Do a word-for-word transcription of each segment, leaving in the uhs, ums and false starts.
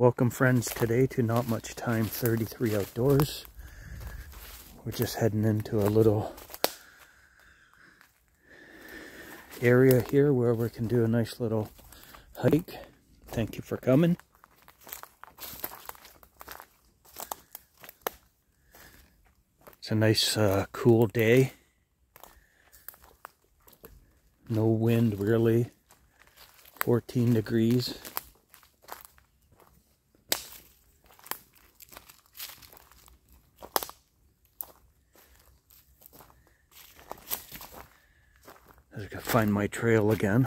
Welcome friends today to Not Much Time thirty-three Outdoors. We're just heading into a little area here where we can do a nice little hike. Thank you for coming. It's a nice uh, cool day. No wind really. fourteen degrees. I gotta find my trail again.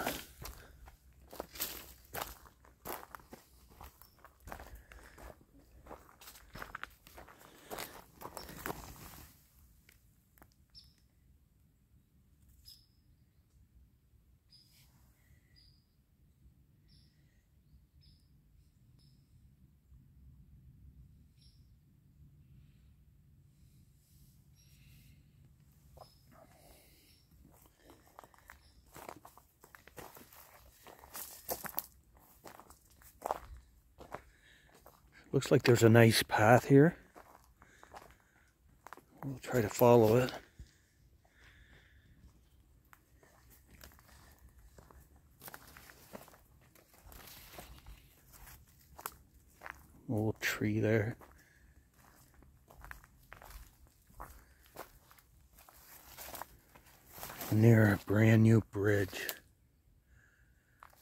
Looks like there's a nice path here. We'll try to follow it. Old tree there. Near a brand new bridge.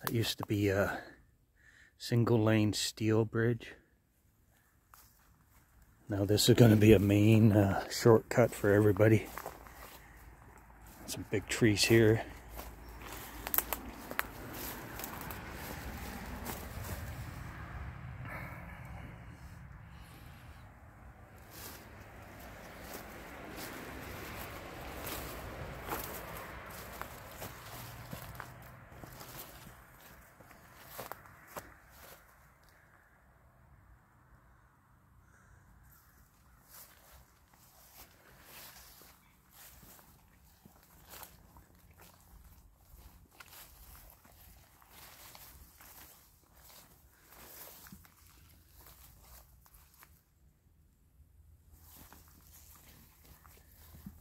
That used to be a single lane steel bridge. Now this is going to be a main uh, shortcut for everybody. Some big trees here.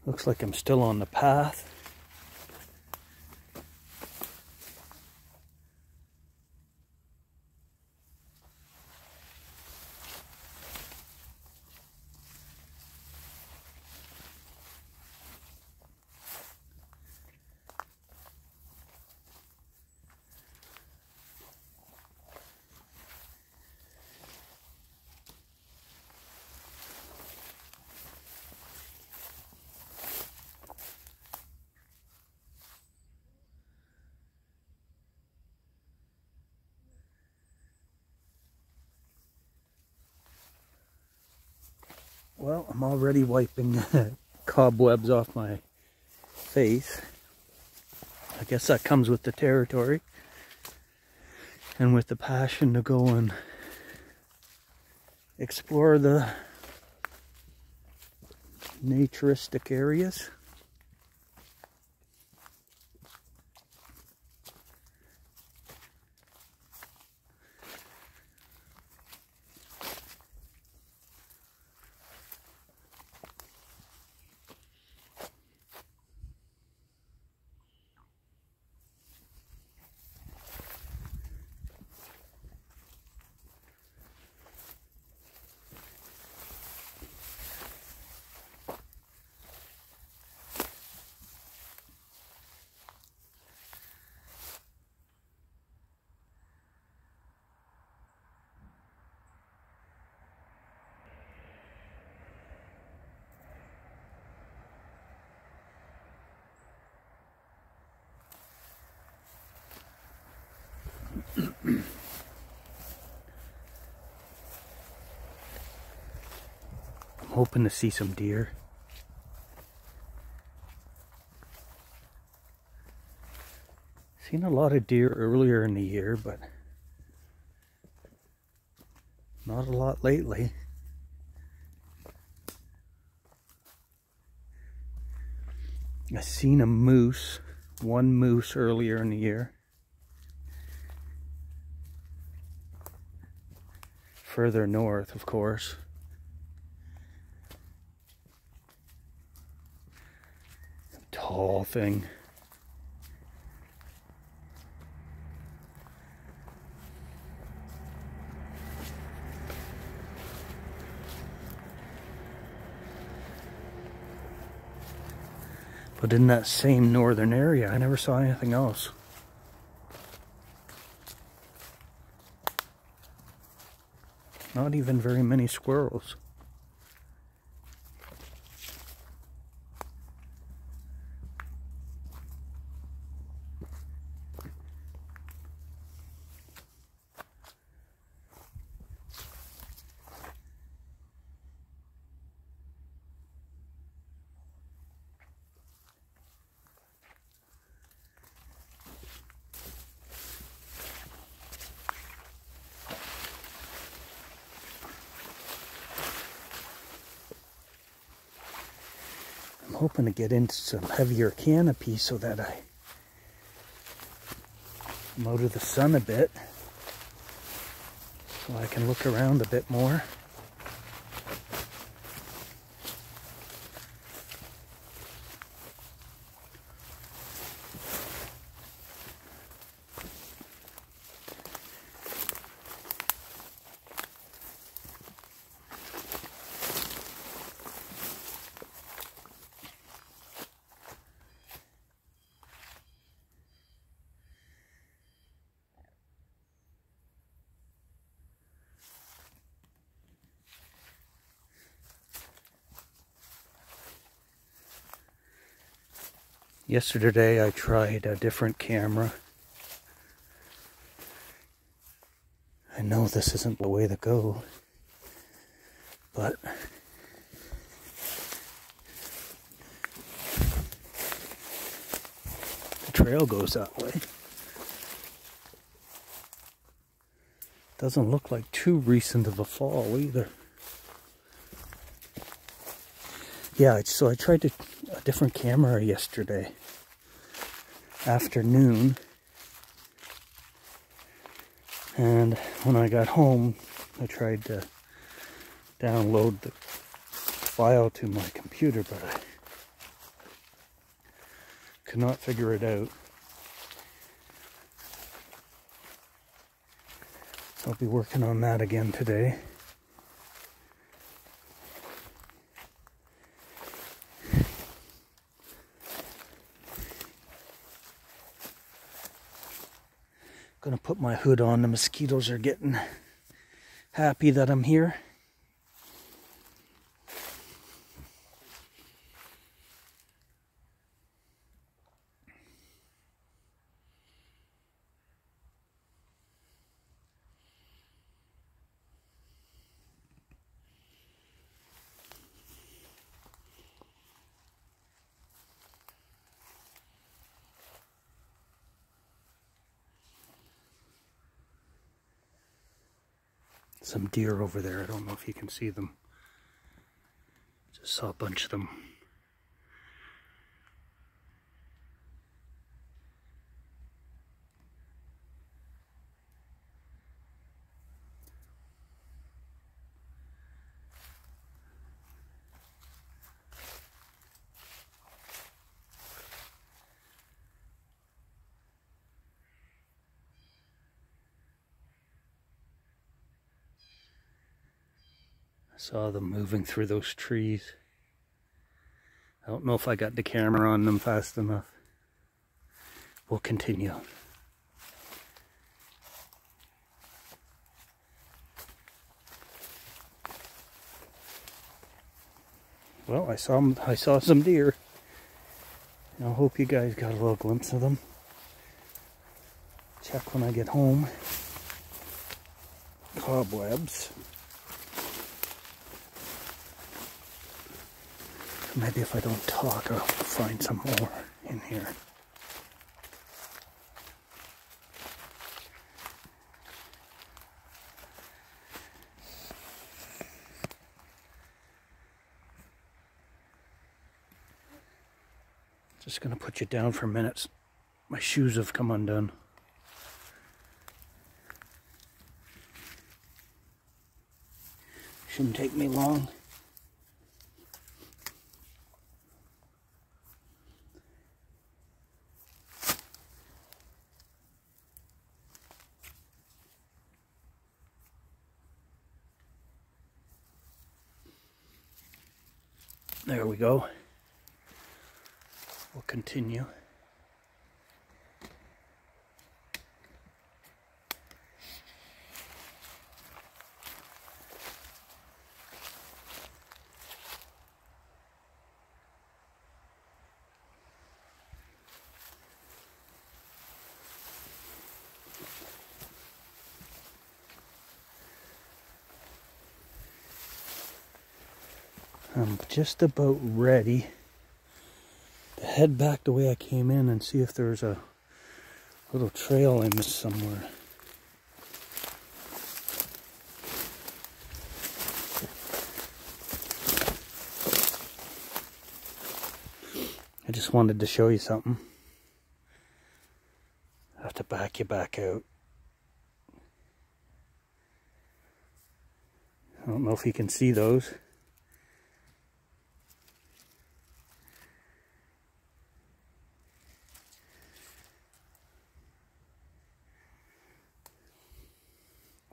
Looks like I'm still on the path. Well, I'm already wiping cobwebs off my face. I guess that comes with the territory and with the passion to go and explore the naturistic areas. I'm hoping to see some deer. Seen a lot of deer earlier in the year, but not a lot lately. I seen a moose, one moose earlier in the year. further north, of course. Tall thing. But in that same northern area, I never saw anything else. Not even very many squirrels. Hoping to get into some heavier canopy so that I come out of the sun a bit so I can look around a bit more. Yesterday I tried a different camera. I know this isn't the way to go, but the trail goes that way. Doesn't look like too recent of a fall either. Yeah, so I tried to a different camera yesterday afternoon, and when I got home I tried to download the file to my computer, but I could not figure it out. I'll be working on that again today. Gonna put my hood on. The mosquitoes are getting happy that I'm here. Some deer over there. I don't know if you can see them. Just saw a bunch of them. Saw them moving through those trees. I don't know if I got the camera on them fast enough. We'll continue. Well, I saw I saw some deer. I hope you guys got a little glimpse of them. Check when I get home. Cobwebs. Maybe if I don't talk, I'll find some more in here. Just gonna put you down for minutes. My shoes have come undone. Shouldn't take me long. There we go. We'll continue. I'm just about ready to head back the way I came in and see if there's a little trail I missed somewhere. I just wanted to show you something. I have to back you back out. I don't know if you can see those.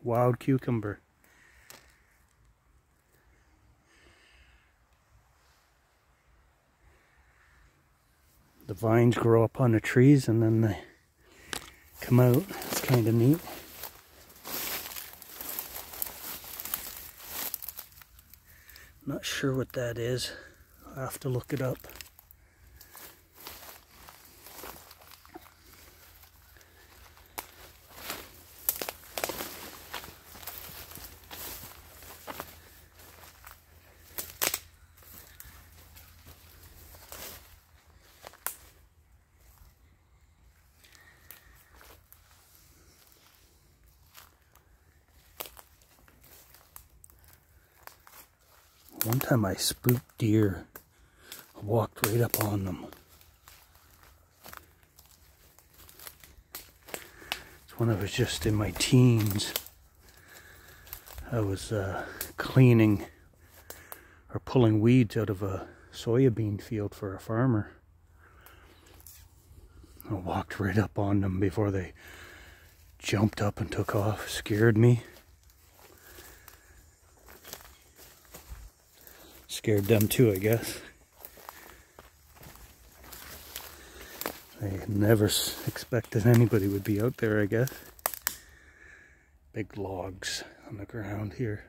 Wild cucumber. The vines grow up on the trees and then they come out. It's kind of neat. Not sure what that is. I'll have to look it up. One time I spooked deer. I walked right up on them. It's when I was just in my teens. I was uh, cleaning or pulling weeds out of a soybean field for a farmer. I walked right up on them before they jumped up and took off. Scared me. Scared them too, I guess. I never expected anybody would be out there, I guess. Big logs on the ground here.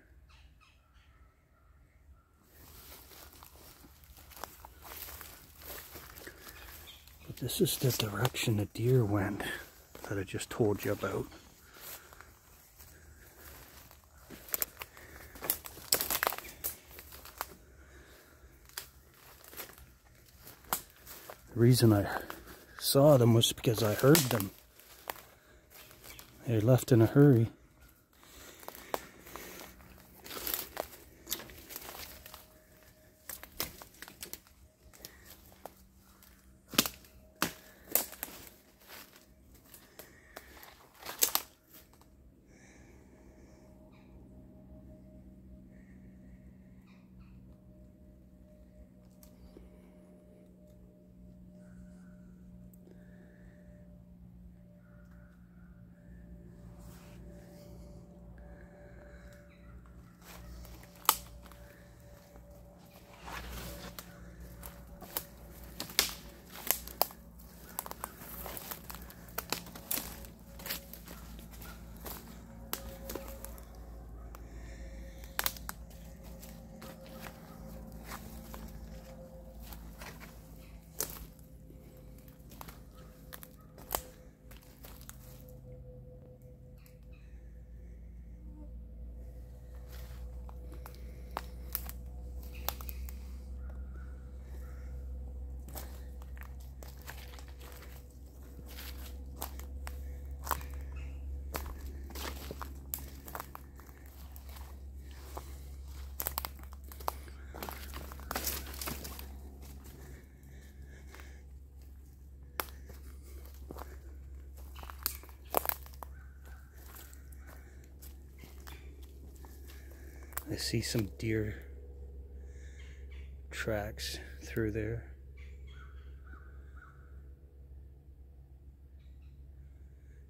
But this is the direction the deer went that I just told you about. The reason I saw them was because I heard them. They left in a hurry. I see some deer tracks through there.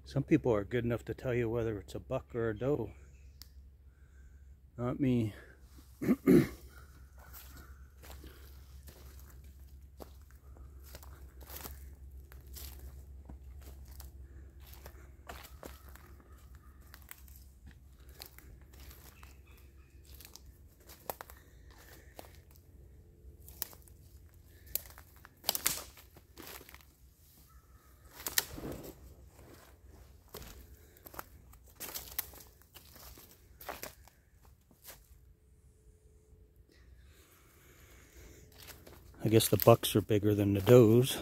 Some people are good enough to tell you whether it's a buck or a doe. Not me. I guess the bucks are bigger than the does.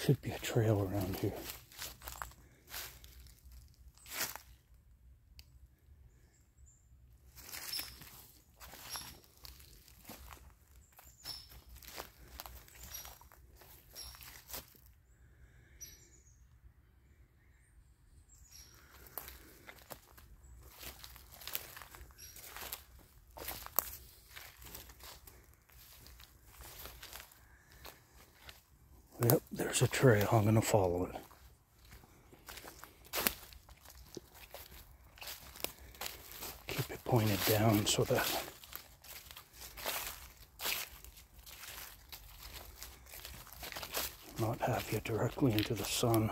Should be a trail around here. Yep, there's a trail. I'm going to follow it. Keep it pointed down so that not have you directly into the sun.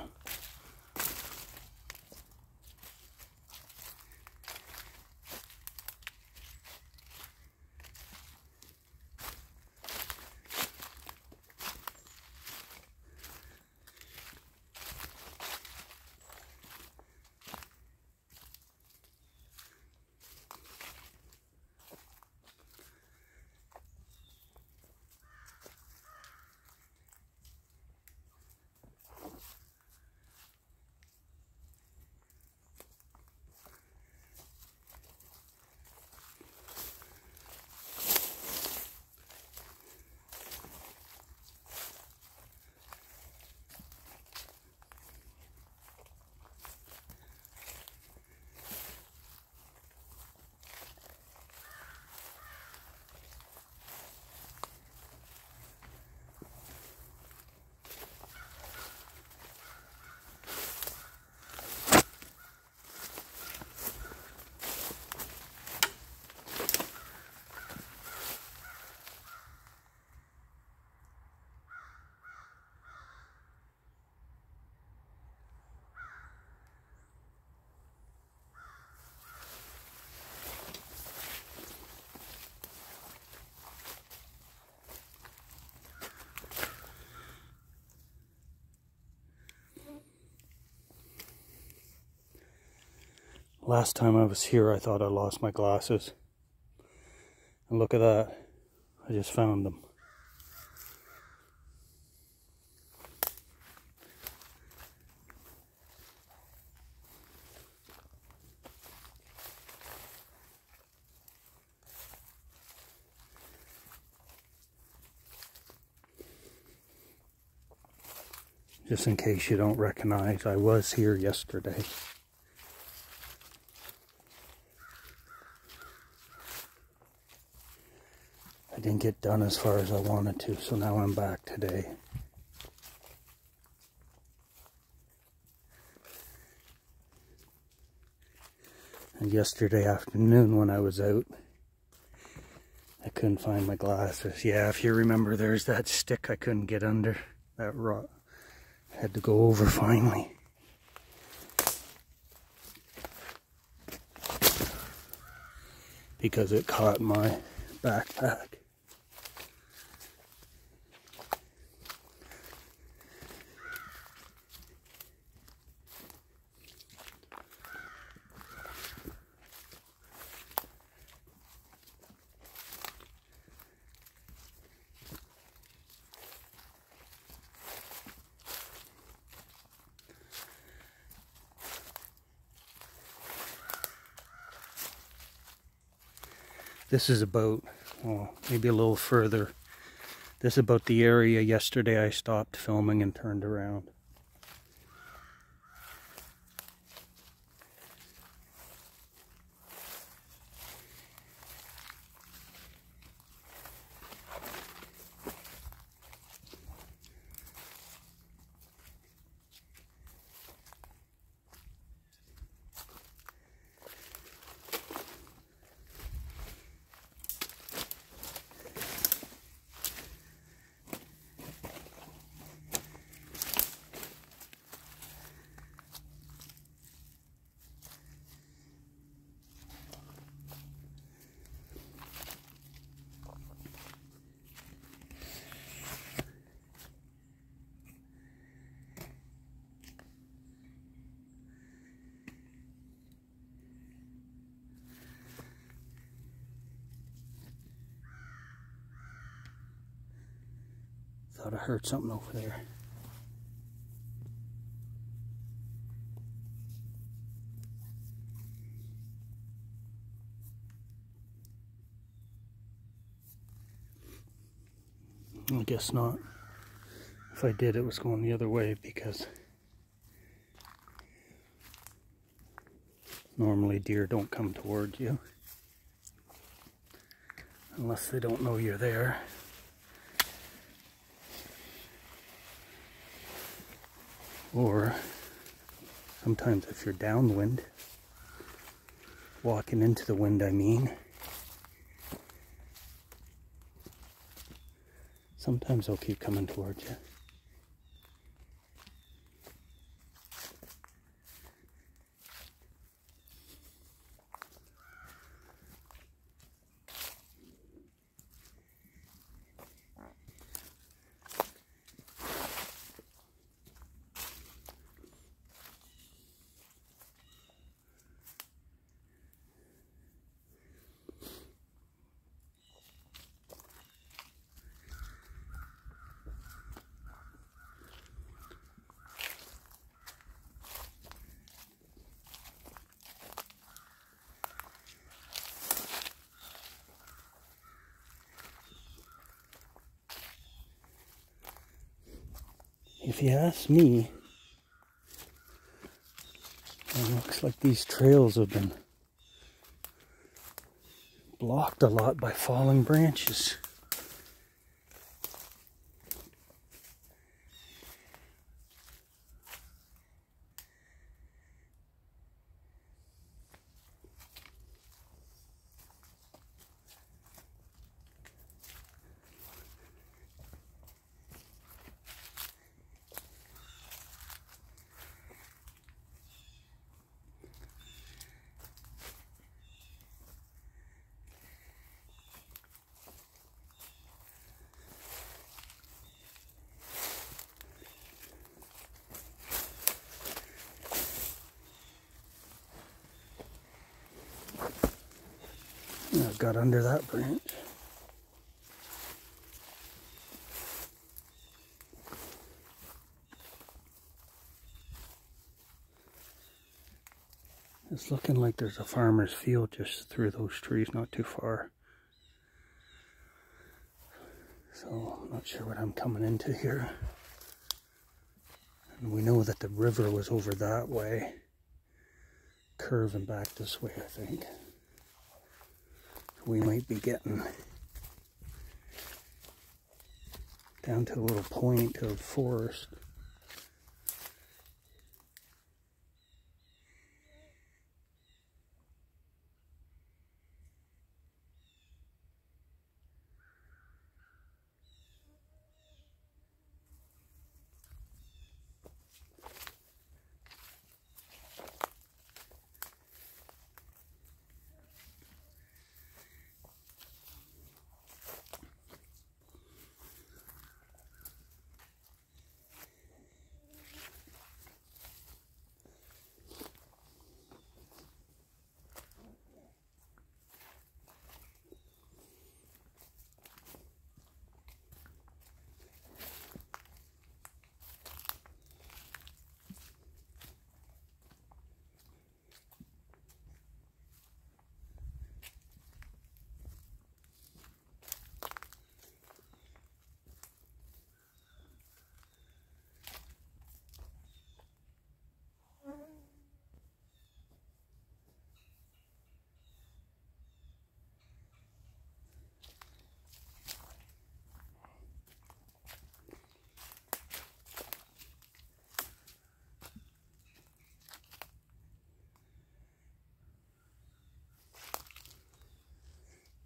Last time I was here, I thought I lost my glasses. And look at that. I just found them. Just in case you don't recognize, I was here yesterday. I didn't get done as far as I wanted to, so now I'm back today. And yesterday afternoon when I was out, I couldn't find my glasses. Yeah, if you remember, there's that stick I couldn't get under, that rock. Had to go over finally. Because it caught my backpack. This is about, well, maybe a little further. This is about the area yesterday I stopped filming and turned around. I thought I heard something over there. I guess not. If I did, it was going the other way because normally deer don't come towards you unless they don't know you're there. Or sometimes if you're downwind, walking into the wind, I mean, sometimes they'll keep coming towards you. If you ask me, it looks like these trails have been blocked a lot by falling branches. I've got under that branch. It's looking like there's a farmer's field just through those trees, not too far. So, I'm not sure what I'm coming into here. And we know that the river was over that way, curving back this way, I think. So we might be getting down to a little point of forest.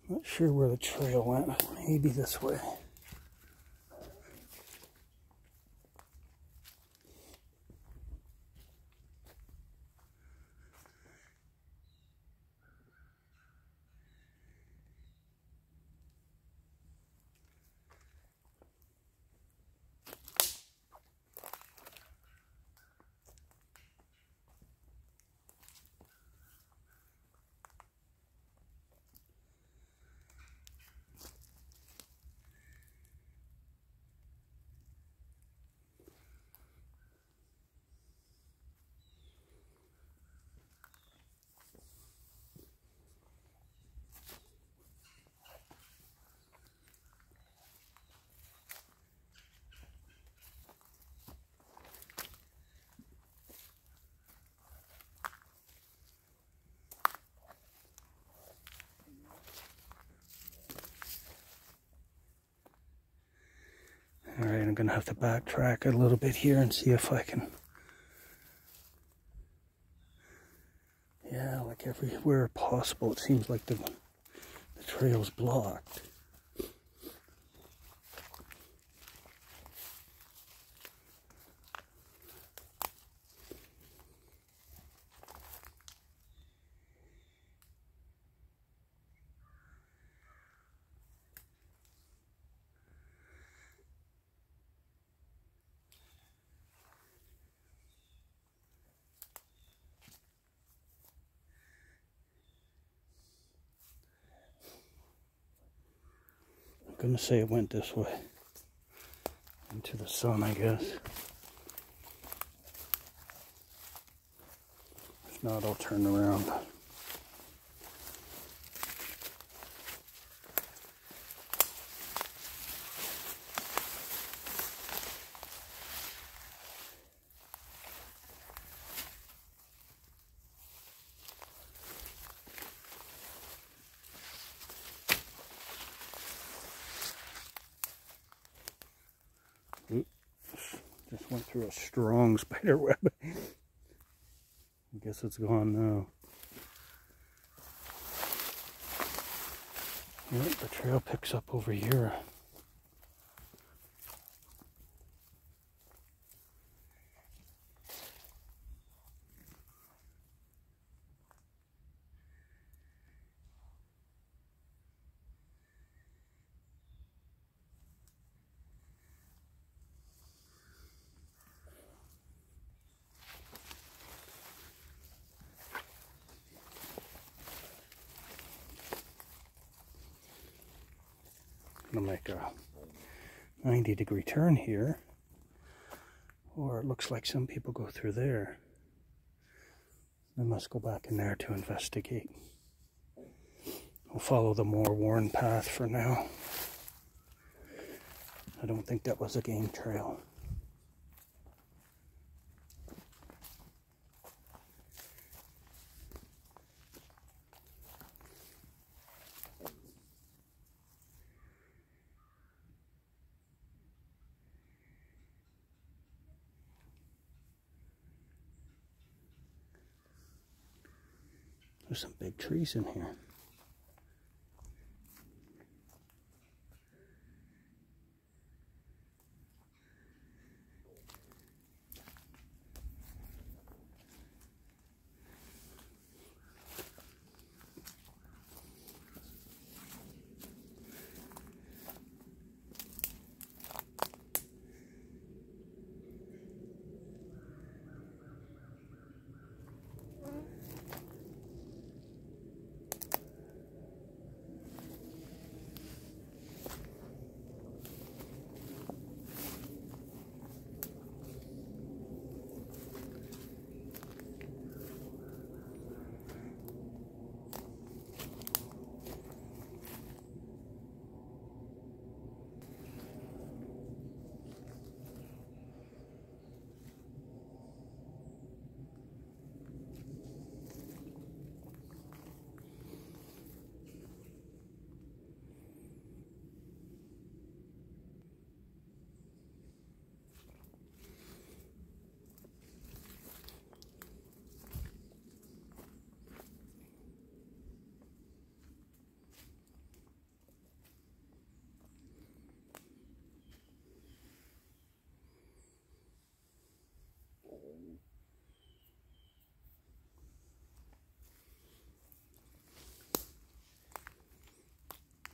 Not sure where the trail went, maybe this way. Alright, I'm going to have to backtrack a little bit here and see if I can... Yeah, like everywhere possible, it seems like the, the trail's blocked. I'm gonna say it went this way, into the sun, I guess. If not, I'll turn around. Went through a strong spider web. I guess it's gone now. Yep, the trail picks up over here. I'm gonna make a ninety degree turn here, or it looks like some people go through there. I must go back in there to investigate. We'll follow the more worn path for now. I don't think that was a game trail. There's some big trees in here.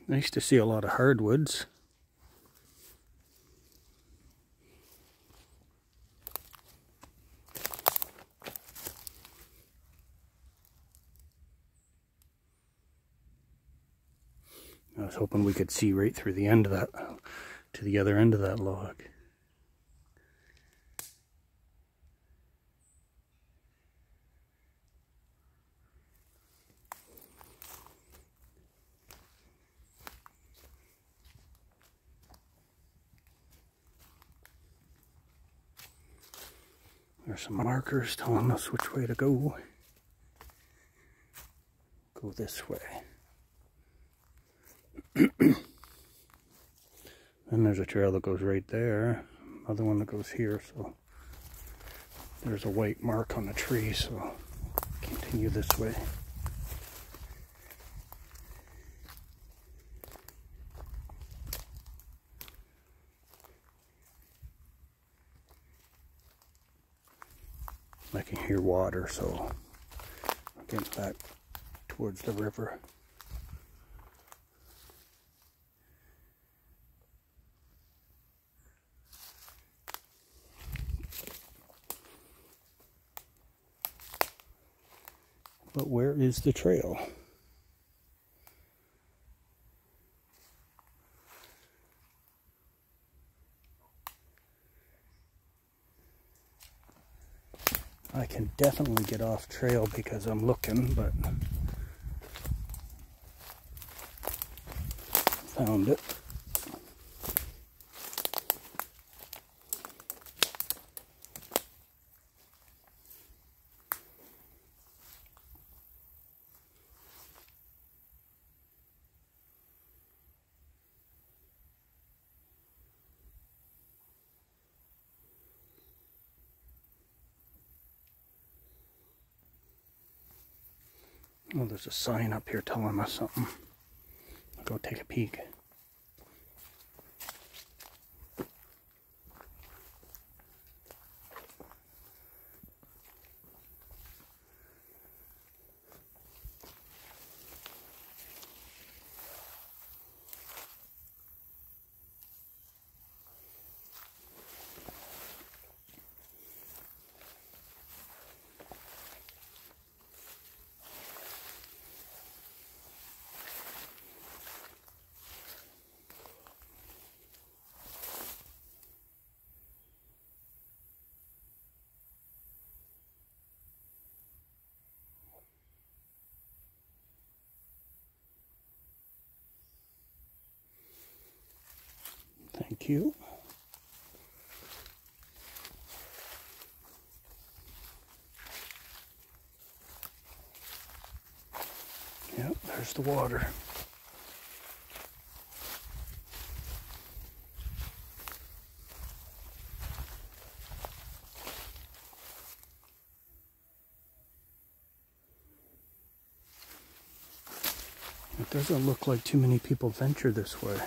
Nice to see a lot of hardwoods. I was hoping we could see right through the end of that, to the other end of that log. There's some markers telling us which way to go. Go this way. Then there's a trail that goes right there. Another one that goes here, so there's a white mark on a tree, so continue this way. I can hear water, so I'll get back towards the river. But where is the trail? I can definitely get off trail because I'm looking, but found it. Oh, there's a sign up here telling us something. I'll go take a peek. Thank you. Yep, there's the water. It doesn't look like too many people venture this way.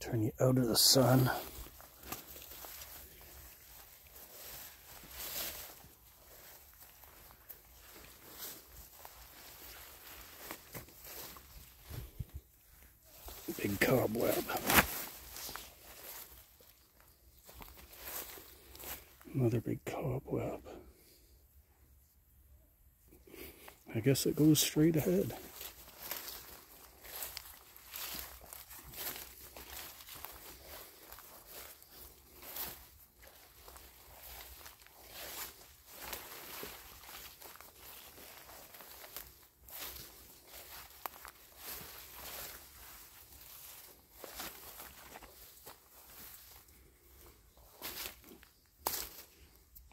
Turn you out of the sun. Big cobweb. Another big cobweb. I guess it goes straight ahead.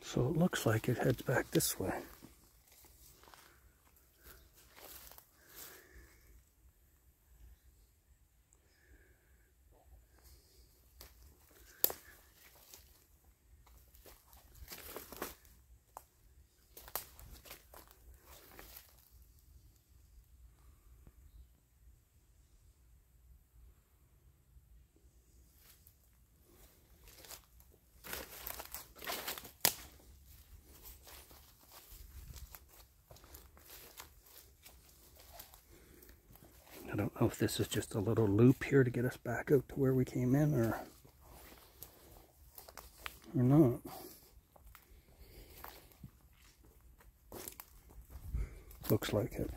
So it looks like it heads back this way. I don't know if this is just a little loop here to get us back out to where we came in or, or not. Looks like it.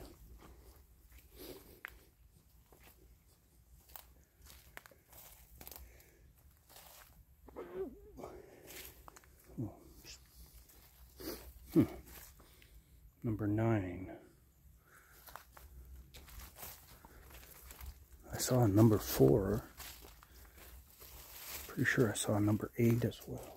Hmm. Number nine. I saw a number four. Pretty sure I saw a number eight as well.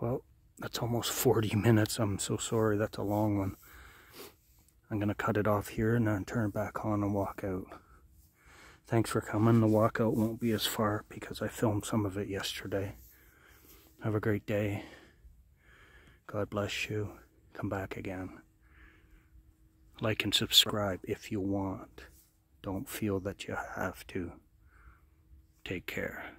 Well, that's almost forty minutes. I'm so sorry. That's a long one. I'm going to cut it off here and then turn back on and walk out. Thanks for coming. The walkout won't be as far because I filmed some of it yesterday. Have a great day. God bless you. Come back again. Like and subscribe if you want. Don't feel that you have to. Take care.